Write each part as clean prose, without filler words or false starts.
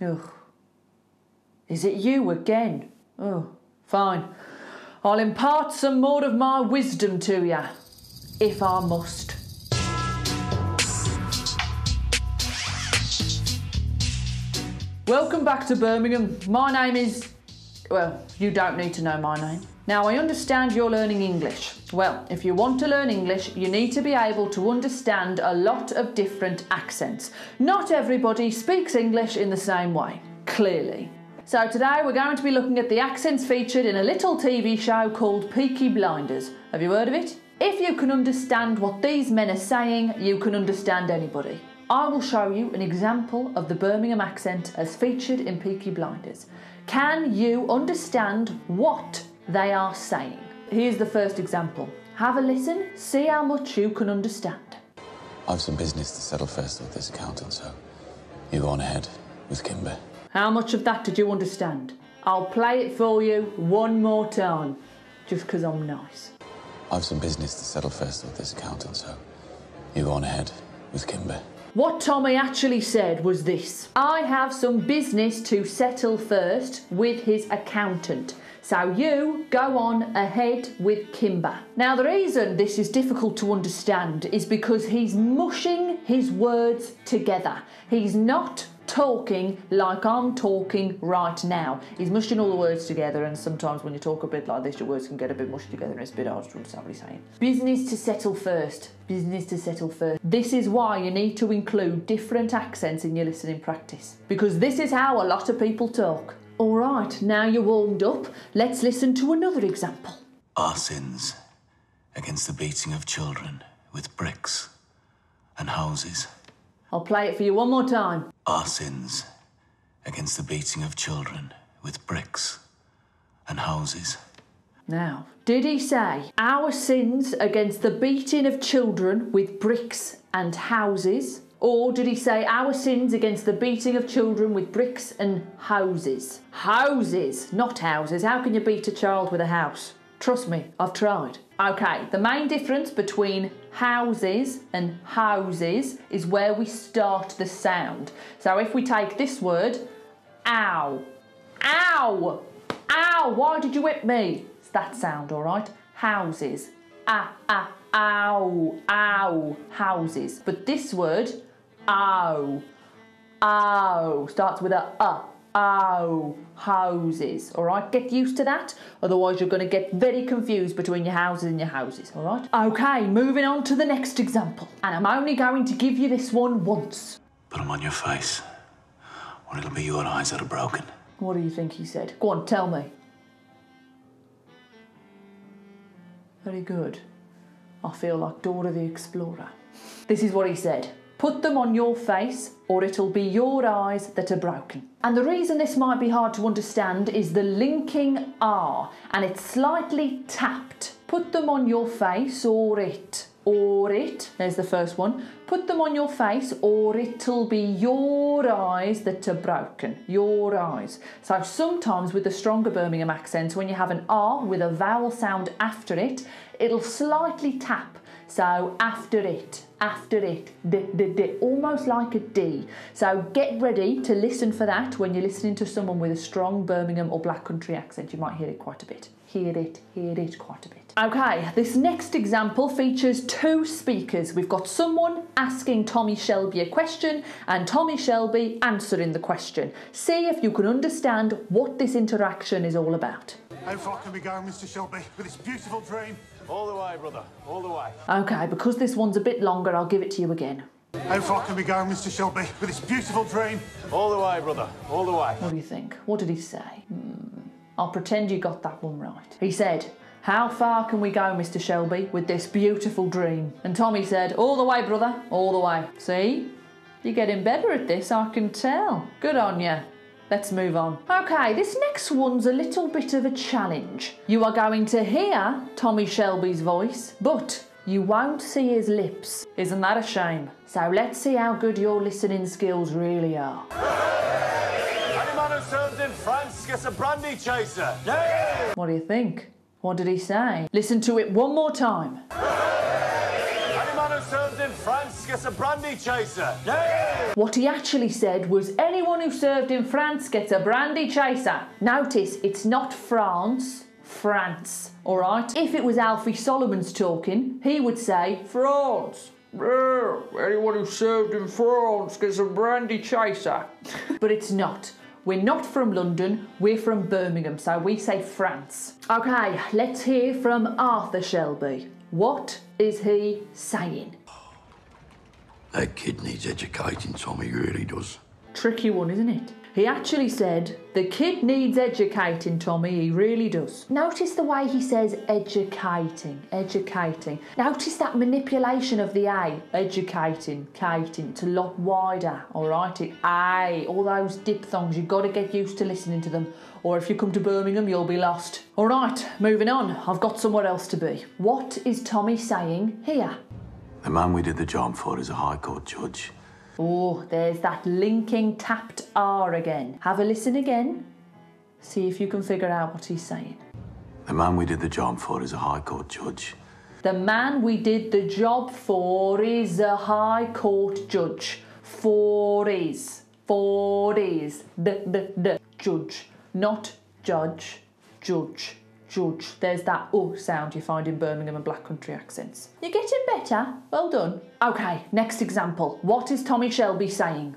Ugh. Is it you again? Oh, fine. I'll impart some more of my wisdom to you, if I must. Welcome back to Birmingham. My name is... well, you don't need to know my name. Now, I understand you're learning English. Well, if you want to learn English, you need to be able to understand a lot of different accents. Not everybody speaks English in the same way, clearly. So today we're going to be looking at the accents featured in a little TV show called Peaky Blinders. Have you heard of it? If you can understand what these men are saying, you can understand anybody. I will show you an example of the Birmingham accent as featured in Peaky Blinders. Can you understand what they are saying? Here's the first example. Have a listen, see how much you can understand. I've some business to settle first with this accountant, so you go on ahead with Kimber. How much of that did you understand? I'll play it for you one more time, just because I'm nice. I've some business to settle first with this accountant, so you go on ahead with Kimber. What Tommy actually said was this. I have some business to settle first with his accountant. So you go on ahead with Kimber. Now, the reason this is difficult to understand is because he's mushing his words together. He's not talking like I'm talking right now. He's mushing all the words together, and sometimes when you talk a bit like this, your words can get a bit mushed together and it's a bit hard to understand what he's saying. Business to settle first. Business to settle first. This is why you need to include different accents in your listening practice, because this is how a lot of people talk. All right, now you're warmed up, let's listen to another example. Our sins against the beating of children with bricks and houses. I'll play it for you one more time. Our sins against the beating of children with bricks and houses. Now, did he say our sins against the beating of children with bricks and houses? Or did he say our sins against the beating of children with bricks and houses? Houses, not houses. How can you beat a child with a house? Trust me, I've tried. Okay, the main difference between houses and houses is where we start the sound. So if we take this word, ow, ow, ow, why did you whip me? It's that sound, all right? Houses, ah, ah, ow, ow, houses. But this word, ow, ow, starts with a ow, houses, all right? Get used to that, otherwise you're going to get very confused between your houses and your houses, all right? Okay, moving on to the next example. And I'm only going to give you this one once. Put them on your face, or it'll be your eyes that are broken. What do you think he said? Go on, tell me. Very good. I feel like Dora the Explorer. This is what he said. Put them on your face, or it'll be your eyes that are broken. And the reason this might be hard to understand is the linking R, and it's slightly tapped. Put them on your face, or it, there's the first one. Put them on your face, or it'll be your eyes that are broken, your eyes. So sometimes with the stronger Birmingham accents, when you have an R with a vowel sound after it, it'll slightly tap. So after it, d, almost like a D. So get ready to listen for that when you're listening to someone with a strong Birmingham or Black Country accent. You might hear it quite a bit. Hear it quite a bit. Okay, this next example features two speakers. We've got someone asking Tommy Shelby a question and Tommy Shelby answering the question. See if you can understand what this interaction is all about. How far can we go, Mr. Shelby, with this beautiful dream? All the way, brother, all the way. Okay, because this one's a bit longer, I'll give it to you again. How far can we go, Mr. Shelby, with this beautiful dream? All the way, brother, all the way. What do you think? What did he say? I'll pretend you got that one right. He said, how far can we go, Mr. Shelby, with this beautiful dream? And Tommy said, all the way, brother, all the way. See? You're getting better at this, I can tell. Good on you. Let's move on. Okay, this next one's a little bit of a challenge. You are going to hear Tommy Shelby's voice, but you won't see his lips. Isn't that a shame? So let's see how good your listening skills really are. Any man who served in France gets a brandy chaser. Yay! What do you think? What did he say? Listen to it one more time. Any man who served in France gets a brandy chaser. Yay! What he actually said was, anyone who served in France gets a brandy chaser. Notice, it's not France. France, all right? If it was Alfie Solomon's talking, he would say France. Anyone who served in France gets a brandy chaser. But it's not. We're not from London, we're from Birmingham, so we say France. Okay, let's hear from Arthur Shelby. What is he saying? That kid needs educating, Tommy, really does. Tricky one, isn't it? He actually said, the kid needs educating, Tommy, he really does. Notice the way he says educating, educating. Notice that manipulation of the A, educating, cating. It's a lot wider, all right? It, aye, all those diphthongs, you've got to get used to listening to them, or if you come to Birmingham, you'll be lost. All right, moving on. I've got somewhere else to be. What is Tommy saying here? The man we did the job for is a High Court judge. Oh, there's that linking tapped R again. Have a listen again. See if you can figure out what he's saying. The man we did the job for is a High Court judge. The man we did the job for is a High Court judge. For is, the judge, not judge, judge. Judge. There's that oh sound you find in Birmingham and Black Country accents. You're getting better. Well done. Okay, next example. What is Tommy Shelby saying?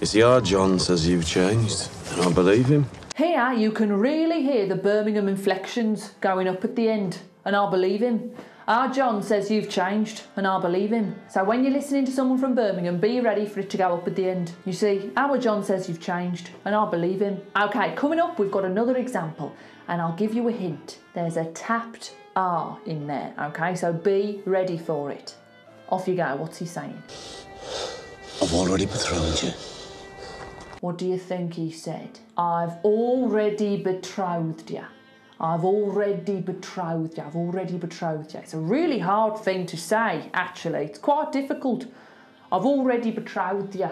You see, our John says you've changed, and I believe him. Here you can really hear the Birmingham inflections going up at the end, and I believe him. Our John says you've changed, and I believe him. So when you're listening to someone from Birmingham, be ready for it to go up at the end. You see, our John says you've changed, and I believe him. Okay, coming up, we've got another example. And I'll give you a hint. There's a tapped R in there, okay? So be ready for it. Off you go, what's he saying? I've already betrothed you. What do you think he said? I've already betrothed you. I've already betrothed you. I've already betrothed you. It's a really hard thing to say, actually. It's quite difficult. I've already betrothed you.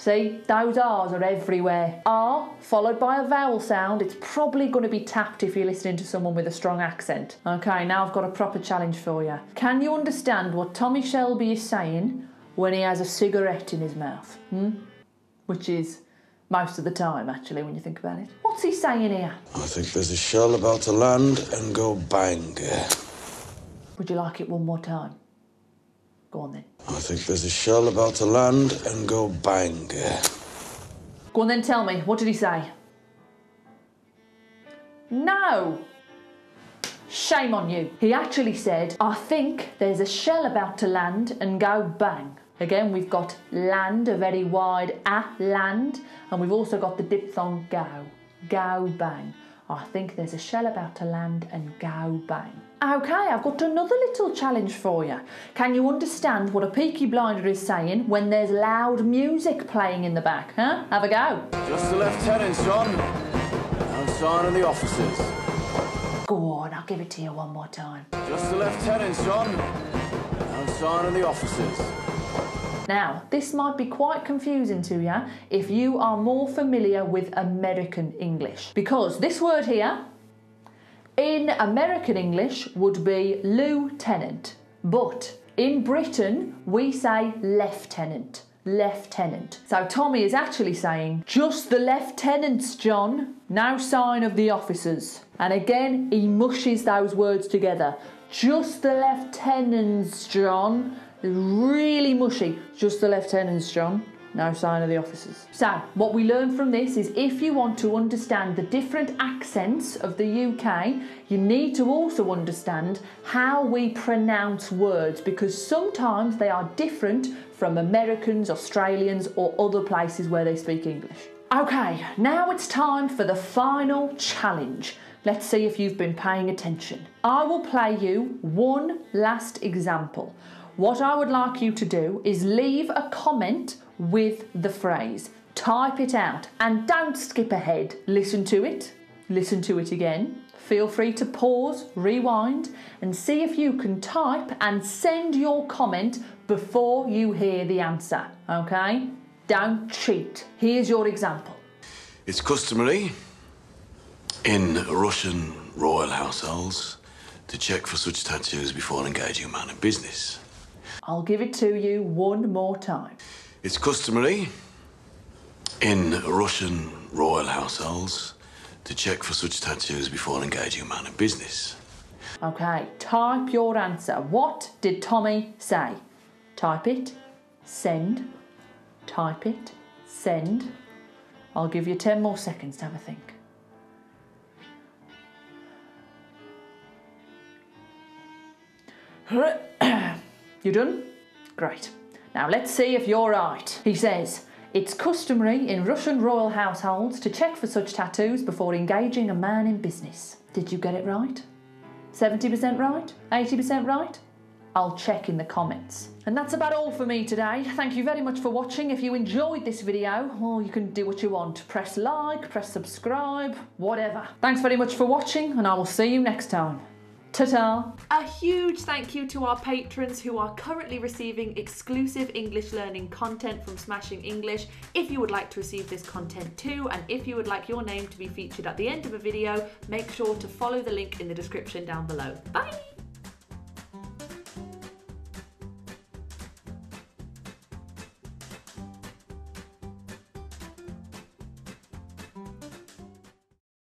See, those R's are everywhere. R followed by a vowel sound. It's probably going to be tapped if you're listening to someone with a strong accent. Okay, now I've got a proper challenge for you. Can you understand what Tommy Shelby is saying when he has a cigarette in his mouth? Which is most of the time, actually, when you think about it. What's he saying here? I think there's a shell about to land and go bang. Would you like it one more time? Go on then. I think there's a shell about to land and go bang. Go on then, tell me. What did he say? No! Shame on you. He actually said, I think there's a shell about to land and go bang. Again, we've got land, a very wide A, land, and we've also got the diphthong go. Go bang. I think there's a shell about to land and go bang. Okay, I've got another little challenge for you. Can you understand what a Peaky Blinder is saying when there's loud music playing in the back, huh? Have a go. Just the lieutenant, John. I'm signing the officers. Go on, I'll give it to you one more time. Just the lieutenant, John. I'm signing the officers. Now, this might be quite confusing to you if you are more familiar with American English, because this word here in American English would be lieutenant, but in Britain we say lieutenant, lieutenant. So Tommy is actually saying, just the lieutenants, John, now sign of the officers. And again, he mushes those words together. Just the lieutenants, John. Really mushy. Just the lieutenants, John. No sign of the officers. So, what we learn from this is if you want to understand the different accents of the UK, you need to also understand how we pronounce words, because sometimes they are different from Americans, Australians, or other places where they speak English. Okay, now it's time for the final challenge. Let's see if you've been paying attention. I will play you one last example. What I would like you to do is leave a comment with the phrase. Type it out and don't skip ahead. Listen to it again. Feel free to pause, rewind, and see if you can type and send your comment before you hear the answer, okay? Don't cheat. Here's your example. It's customary in Russian royal households to check for such tattoos before engaging a man in business. I'll give it to you one more time. It's customary in Russian royal households to check for such tattoos before engaging a man in business. OK, type your answer. What did Tommy say? Type it, send, type it, send. I'll give you 10 more seconds to have a think. You done? Great. Now let's see if you're right. He says, it's customary in Russian royal households to check for such tattoos before engaging a man in business. Did you get it right? 70% right? 80% right? I'll check in the comments. And that's about all for me today. Thank you very much for watching. If you enjoyed this video, well, you can do what you want. Press like, press subscribe, whatever. Thanks very much for watching, and I will see you next time. Ta-ta! A huge thank you to our patrons who are currently receiving exclusive English learning content from Smashing English. If you would like to receive this content too, and if you would like your name to be featured at the end of a video, make sure to follow the link in the description down below. Bye!